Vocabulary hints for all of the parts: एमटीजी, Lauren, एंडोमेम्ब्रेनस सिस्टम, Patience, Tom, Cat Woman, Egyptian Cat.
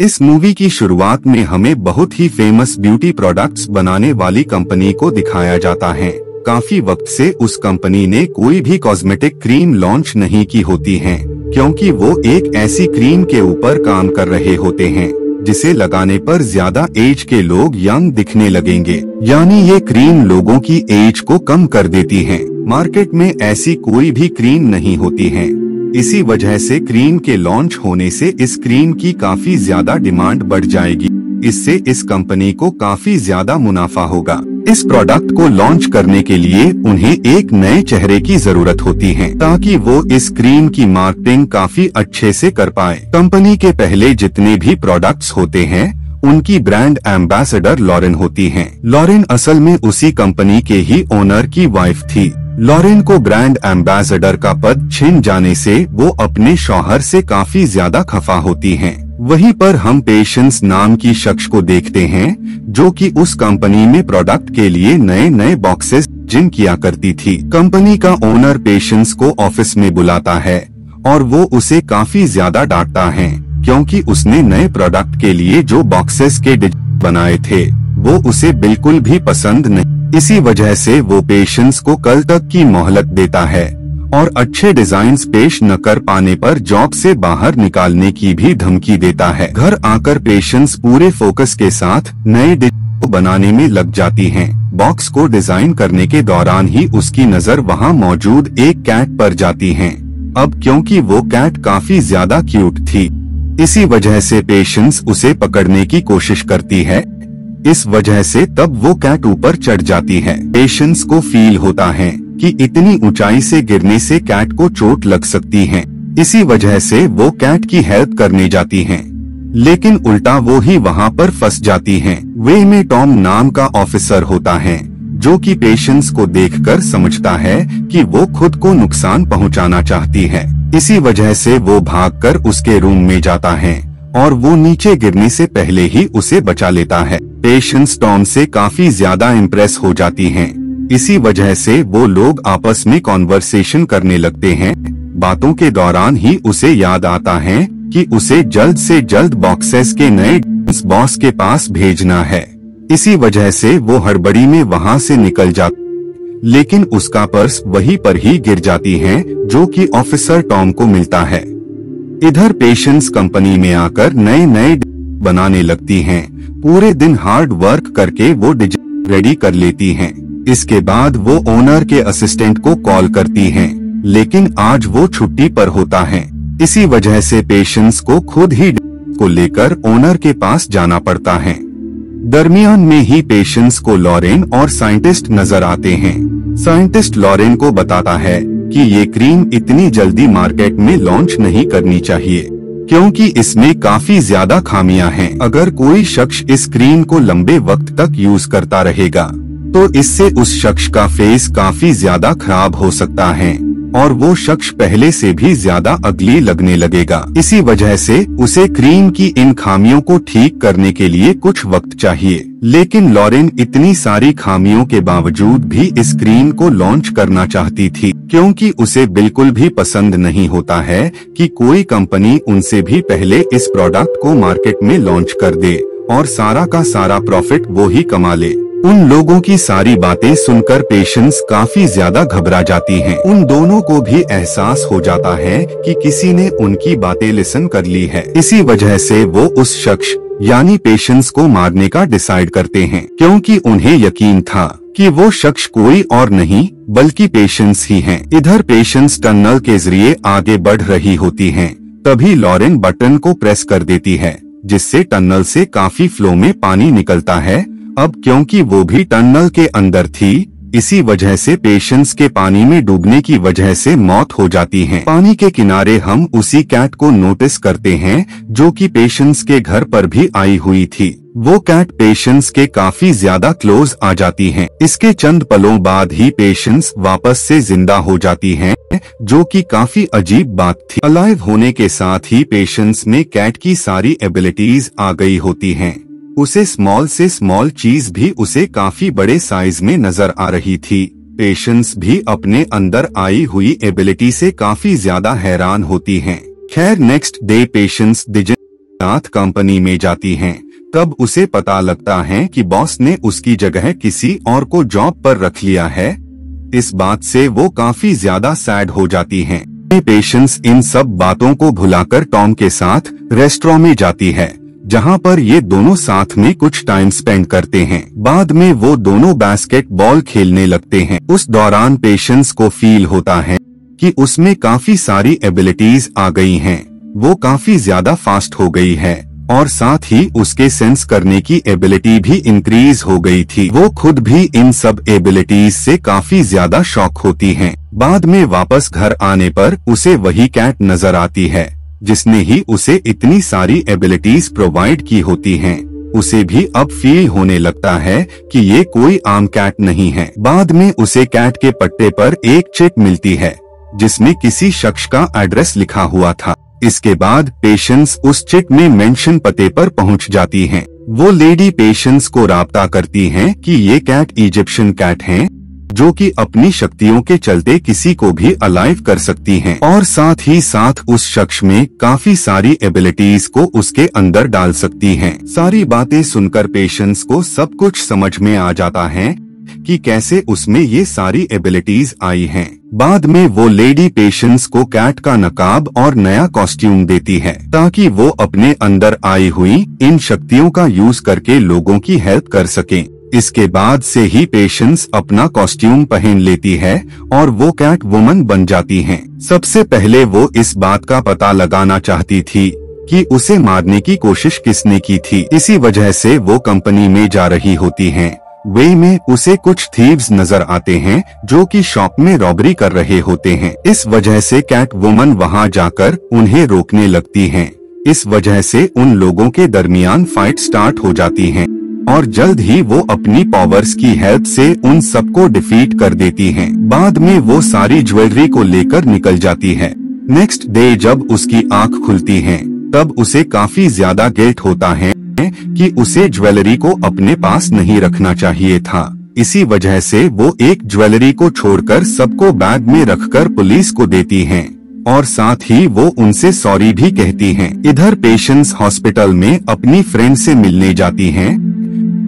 इस मूवी की शुरुआत में हमें बहुत ही फेमस ब्यूटी प्रोडक्ट्स बनाने वाली कंपनी को दिखाया जाता है। काफी वक्त से उस कंपनी ने कोई भी कॉस्मेटिक क्रीम लॉन्च नहीं की होती है, क्योंकि वो एक ऐसी क्रीम के ऊपर काम कर रहे होते हैं जिसे लगाने पर ज्यादा एज के लोग यंग दिखने लगेंगे, यानी ये क्रीम लोगों की एज को कम कर देती है। मार्केट में ऐसी कोई भी क्रीम नहीं होती है, इसी वजह से क्रीम के लॉन्च होने से इस क्रीम की काफी ज्यादा डिमांड बढ़ जाएगी। इससे इस कंपनी को काफी ज्यादा मुनाफा होगा। इस प्रोडक्ट को लॉन्च करने के लिए उन्हें एक नए चेहरे की जरूरत होती है, ताकि वो इस क्रीम की मार्केटिंग काफी अच्छे से कर पाए। कंपनी के पहले जितने भी प्रोडक्ट्स होते हैं उनकी ब्रांड एम्बेसडर लॉरेन होती हैं। लॉरेन असल में उसी कंपनी के ही ओनर की वाइफ थी। लॉरेन को ब्रांड एम्बेसडर का पद छिन जाने से वो अपने शौहर से काफी ज्यादा खफा होती हैं। वहीं पर हम पेशेंस नाम की शख्स को देखते हैं, जो कि उस कंपनी में प्रोडक्ट के लिए नए नए बॉक्सेस जिन किया करती थी। कंपनी का ओनर पेशेंस को ऑफिस में बुलाता है और वो उसे काफी ज्यादा डांटता है, क्योंकि उसने नए प्रोडक्ट के लिए जो बॉक्सेस के डिजाइन बनाए थे वो उसे बिल्कुल भी पसंद नहीं। इसी वजह से वो पेशेंस को कल तक की मोहलत देता है और अच्छे डिजाइन्स पेश न कर पाने पर जॉब से बाहर निकालने की भी धमकी देता है। घर आकर पेशेंस पूरे फोकस के साथ नए डिजाइन को बनाने में लग जाती हैं। बॉक्स को डिजाइन करने के दौरान ही उसकी नज़र वहां मौजूद एक कैट पर जाती है। अब क्योंकि वो कैट काफी ज्यादा क्यूट थी, इसी वजह से पेशेंस उसे पकड़ने की कोशिश करती है। इस वजह से तब वो कैट ऊपर चढ़ जाती है। पेशेंस को फील होता है कि इतनी ऊंचाई से गिरने से कैट को चोट लग सकती है, इसी वजह से वो कैट की हेल्प करने जाती हैं, लेकिन उल्टा वो ही वहां पर फंस जाती हैं। वे में टॉम नाम का ऑफिसर होता है, जो कि पेशेंस को देखकर समझता है कि वो खुद को नुकसान पहुंचाना चाहती है, इसी वजह से वो भागकर उसके रूम में जाता है और वो नीचे गिरने से पहले ही उसे बचा लेता है। पेशेंस टॉम से काफी ज्यादा इम्प्रेस हो जाती हैं, इसी वजह से वो लोग आपस में कॉन्वर्सेशन करने लगते हैं। बातों के दौरान ही उसे याद आता है कि उसे जल्द से जल्द बॉक्सेस के नए बॉस के पास भेजना है, इसी वजह से वो हड़बड़ी में वहां से निकल जाता, लेकिन उसका पर्स वहीं पर ही गिर जाती है, जो कि ऑफिसर टॉम को मिलता है। इधर पेशेंस कंपनी में आकर नए नए बनाने लगती हैं। पूरे दिन हार्ड वर्क करके वो डिजाइन रेडी कर लेती हैं। इसके बाद वो ओनर के असिस्टेंट को कॉल करती हैं, लेकिन आज वो छुट्टी पर होता है, इसी वजह से पेशेंस को खुद ही डिजाइन को लेकर ओनर के पास जाना पड़ता है। दरमियान में ही पेशेंस को लॉरेन और साइंटिस्ट नजर आते हैं। साइंटिस्ट लॉरेन को बताता है कि ये क्रीम इतनी जल्दी मार्केट में लॉन्च नहीं करनी चाहिए, क्योंकि इसमें काफी ज्यादा खामियां हैं। अगर कोई शख्स इस क्रीम को लंबे वक्त तक यूज करता रहेगा तो इससे उस शख्स का फेस काफी ज्यादा खराब हो सकता है और वो शख्स पहले से भी ज्यादा अगली लगने लगेगा। इसी वजह से उसे क्रीम की इन खामियों को ठीक करने के लिए कुछ वक्त चाहिए, लेकिन लॉरेन इतनी सारी खामियों के बावजूद भी इस क्रीम को लॉन्च करना चाहती थी, क्योंकि उसे बिल्कुल भी पसंद नहीं होता है कि कोई कंपनी उनसे भी पहले इस प्रोडक्ट को मार्केट में लॉन्च कर दे और सारा का सारा प्रॉफिट वो ही कमा ले। उन लोगों की सारी बातें सुनकर पेशेंस काफी ज्यादा घबरा जाती हैं। उन दोनों को भी एहसास हो जाता है कि किसी ने उनकी बातें लिसन कर ली है, इसी वजह से वो उस शख्स यानी पेशेंस को मारने का डिसाइड करते हैं, क्योंकि उन्हें यकीन था कि वो शख्स कोई और नहीं बल्कि पेशेंस ही हैं। इधर पेशेंस टनल के जरिए आगे बढ़ रही होती हैं, तभी लॉरेन बटन को प्रेस कर देती है, जिससे टनल से काफी फ्लो में पानी निकलता है। अब क्योंकि वो भी टनल के अंदर थी, इसी वजह से पेशेंस के पानी में डूबने की वजह से मौत हो जाती है। पानी के किनारे हम उसी कैट को नोटिस करते हैं, जो कि पेशेंस के घर पर भी आई हुई थी। वो कैट पेशेंस के काफी ज्यादा क्लोज आ जाती है। इसके चंद पलों बाद ही पेशेंस वापस से जिंदा हो जाती है, जो कि काफी अजीब बात थी। अलाइव होने के साथ ही पेशेंस में कैट की सारी एबिलिटीज आ गई होती है। उसे स्मॉल से स्मॉल चीज भी उसे काफी बड़े साइज में नजर आ रही थी। पेशेंस भी अपने अंदर आई हुई एबिलिटी से काफी ज्यादा हैरान होती हैं। खैर नेक्स्ट डे पेशेंस डिजाइन साथ कंपनी में जाती हैं, तब उसे पता लगता है कि बॉस ने उसकी जगह किसी और को जॉब पर रख लिया है। इस बात से वो काफी ज्यादा सैड हो जाती हैं। पेशेंस इन सब बातों को भुलाकर टॉम के साथ रेस्टोरेंट में जाती है, जहां पर ये दोनों साथ में कुछ टाइम स्पेंड करते हैं। बाद में वो दोनों बास्केटबॉल खेलने लगते हैं। उस दौरान पेशेंस को फील होता है कि उसमें काफी सारी एबिलिटीज आ गई हैं। वो काफी ज्यादा फास्ट हो गई है और साथ ही उसके सेंस करने की एबिलिटी भी इंक्रीज हो गई थी। वो खुद भी इन सब एबिलिटीज से काफी ज्यादा शॉक होती हैं। बाद में वापस घर आने पर उसे वही कैट नजर आती है जिसने ही उसे इतनी सारी एबिलिटीज प्रोवाइड की होती हैं। उसे भी अब फील होने लगता है कि ये कोई आम कैट नहीं है। बाद में उसे कैट के पट्टे पर एक चिट मिलती है जिसमें किसी शख्स का एड्रेस लिखा हुआ था। इसके बाद पेशेंस उस चिट में मेंशन पते पर पहुंच जाती हैं। वो लेडी पेशेंस को राब्ता करती हैं कि ये कैट इजिप्शियन कैट हैं, जो कि अपनी शक्तियों के चलते किसी को भी अलाइव कर सकती हैं और साथ ही साथ उस शख्स में काफी सारी एबिलिटीज को उसके अंदर डाल सकती हैं। सारी बातें सुनकर पेशेंस को सब कुछ समझ में आ जाता है कि कैसे उसमें ये सारी एबिलिटीज आई हैं। बाद में वो लेडी पेशेंस को कैट का नकाब और नया कॉस्ट्यूम देती है ताकि वो अपने अंदर आई हुई इन शक्तियों का यूज करके लोगों की हेल्प कर सके। इसके बाद से ही पेशेंस अपना कॉस्ट्यूम पहन लेती है और वो कैट वुमन बन जाती हैं। सबसे पहले वो इस बात का पता लगाना चाहती थी कि उसे मारने की कोशिश किसने की थी। इसी वजह से वो कंपनी में जा रही होती है। वे में उसे कुछ थीव्स नजर आते हैं जो कि शॉप में रॉबरी कर रहे होते हैं। इस वजह से कैट वुमन वहां जाकर उन्हें रोकने लगती हैं। इस वजह से उन लोगों के दरमियान फाइट स्टार्ट हो जाती है और जल्द ही वो अपनी पावर्स की हेल्प से उन सबको डिफीट कर देती हैं। बाद में वो सारी ज्वेलरी को लेकर निकल जाती है। नेक्स्ट डे जब उसकी आँख खुलती है तब उसे काफी ज्यादा गिल्ट होता है कि उसे ज्वेलरी को अपने पास नहीं रखना चाहिए था। इसी वजह से वो एक ज्वेलरी को छोड़कर सबको बैग में रखकर पुलिस को देती हैं और साथ ही वो उनसे सॉरी भी कहती हैं। इधर पेशेंस हॉस्पिटल में अपनी फ्रेंड से मिलने जाती हैं।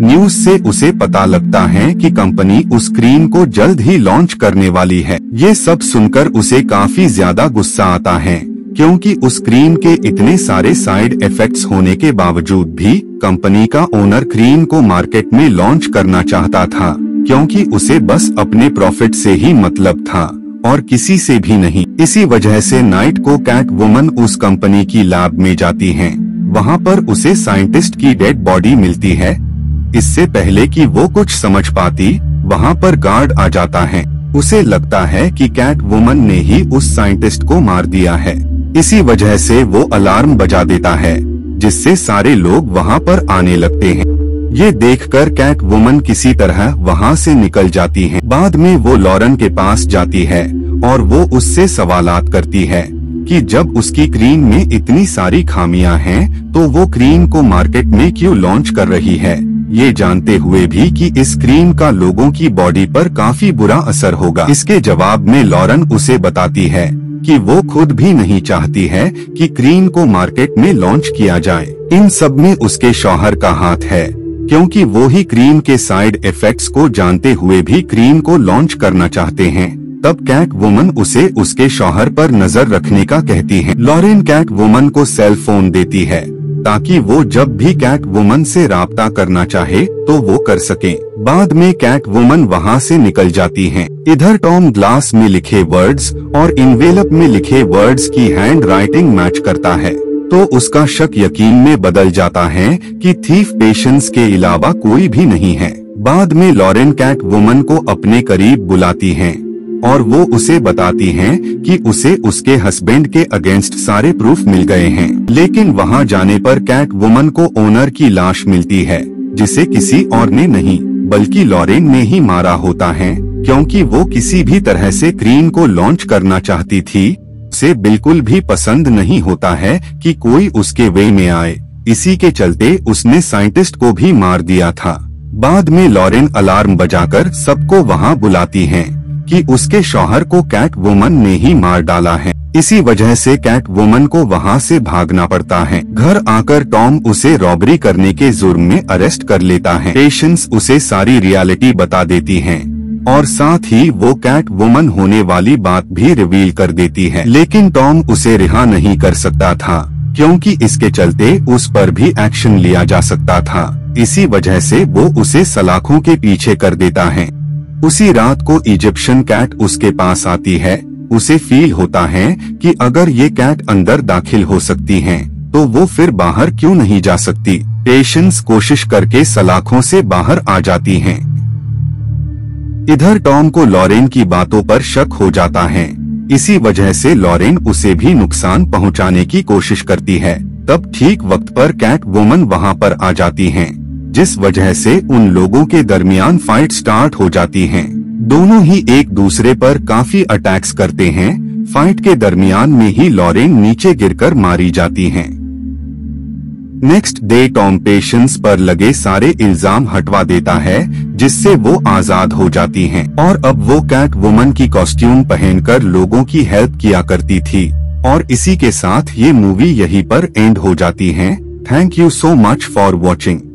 न्यूज से उसे पता लगता है कि कंपनी उस क्रीम को जल्द ही लॉन्च करने वाली है। ये सब सुनकर उसे काफी ज्यादा गुस्सा आता है क्योंकि उस क्रीम के इतने सारे साइड इफेक्ट्स होने के बावजूद भी कंपनी का ओनर क्रीम को मार्केट में लॉन्च करना चाहता था क्योंकि उसे बस अपने प्रॉफिट से ही मतलब था और किसी से भी नहीं। इसी वजह से नाइट को कैट वुमन उस कंपनी की लैब में जाती हैं। वहां पर उसे साइंटिस्ट की डेड बॉडी मिलती है। इससे पहले कि वो कुछ समझ पाती वहाँ पर गार्ड आ जाता है। उसे लगता है कि कैट वुमन ने ही उस साइंटिस्ट को मार दिया है। इसी वजह से वो अलार्म बजा देता है जिससे सारे लोग वहां पर आने लगते हैं। ये देखकर कैट वुमन किसी तरह वहां से निकल जाती है। बाद में वो लॉरेन के पास जाती है और वो उससे सवालात करती है कि जब उसकी क्रीम में इतनी सारी खामियां हैं तो वो क्रीम को मार्केट में क्यों लॉन्च कर रही है, ये जानते हुए भी कि इस क्रीम का लोगों की बॉडी पर काफी बुरा असर होगा। इसके जवाब में लॉरेन उसे बताती है कि वो खुद भी नहीं चाहती है कि क्रीम को मार्केट में लॉन्च किया जाए। इन सब में उसके शौहर का हाथ है क्योंकि वो ही क्रीम के साइड इफेक्ट्स को जानते हुए भी क्रीम को लॉन्च करना चाहते हैं। तब कैट वुमन उसे उसके शौहर पर नजर रखने का कहती है। लॉरेन कैट वुमन को सेल फोन देती है ताकि वो जब भी कैट वुमन से राब्ता करना चाहे तो वो कर सके। बाद में कैट वुमन वहाँ से निकल जाती हैं। इधर टॉम ग्लास में लिखे वर्ड्स और इनवेलप में लिखे वर्ड्स की हैंड राइटिंग मैच करता है तो उसका शक यकीन में बदल जाता है कि थीफ पेशेंस के अलावा कोई भी नहीं है। बाद में लॉरेन कैट वुमन को अपने करीब बुलाती है और वो उसे बताती हैं कि उसे उसके हस्बैंड के अगेंस्ट सारे प्रूफ मिल गए हैं। लेकिन वहाँ जाने पर कैट वुमन को ओनर की लाश मिलती है जिसे किसी और ने नहीं बल्कि लॉरेन ने ही मारा होता है क्योंकि वो किसी भी तरह से क्रीम को लॉन्च करना चाहती थी। उसे बिल्कुल भी पसंद नहीं होता है कि कोई उसके वे में आए। इसी के चलते उसने साइंटिस्ट को भी मार दिया था। बाद में लॉरेन अलार्म बजाकर सबको वहाँ बुलाती है कि उसके शौहर को कैट वुमन ने ही मार डाला है। इसी वजह से कैट वुमन को वहाँ से भागना पड़ता है। घर आकर टॉम उसे रॉबरी करने के जुर्म में अरेस्ट कर लेता है। पेशेंस उसे सारी रियलिटी बता देती है और साथ ही वो कैट वुमन होने वाली बात भी रिवील कर देती है। लेकिन टॉम उसे रिहा नहीं कर सकता था क्योंकि इसके चलते उस पर भी एक्शन लिया जा सकता था। इसी वजह से वो उसे सलाखों के पीछे कर देता है। उसी रात को इजिप्शियन कैट उसके पास आती है। उसे फील होता है कि अगर ये कैट अंदर दाखिल हो सकती है तो वो फिर बाहर क्यों नहीं जा सकती। पेशेंस कोशिश करके सलाखों से बाहर आ जाती है। इधर टॉम को लॉरेन की बातों पर शक हो जाता है। इसी वजह से लॉरेन उसे भी नुकसान पहुंचाने की कोशिश करती है। तब ठीक वक्त पर कैट वुमन वहां पर आ जाती हैं, जिस वजह से उन लोगों के दरमियान फाइट स्टार्ट हो जाती है। दोनों ही एक दूसरे पर काफी अटैक्स करते हैं। फाइट के दरमियान में ही लॉरेन नीचे गिरकर मारी जाती है। नेक्स्ट डे टॉम पेशेंस पर लगे सारे इल्जाम हटवा देता है, जिससे वो आजाद हो जाती हैं। और अब वो कैट वुमन की कॉस्ट्यूम पहनकर लोगों की हेल्प किया करती थी। और इसी के साथ ये मूवी यहीं पर एंड हो जाती है। Thank you so much for watching.